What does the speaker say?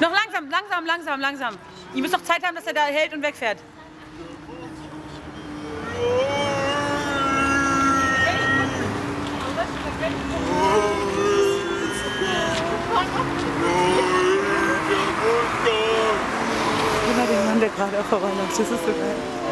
Noch langsam, langsam, langsam, langsam. Ihr müsst doch Zeit haben, dass er da hält und wegfährt. Immer den Mann, der gerade vorbeiläuft. Das ist so geil.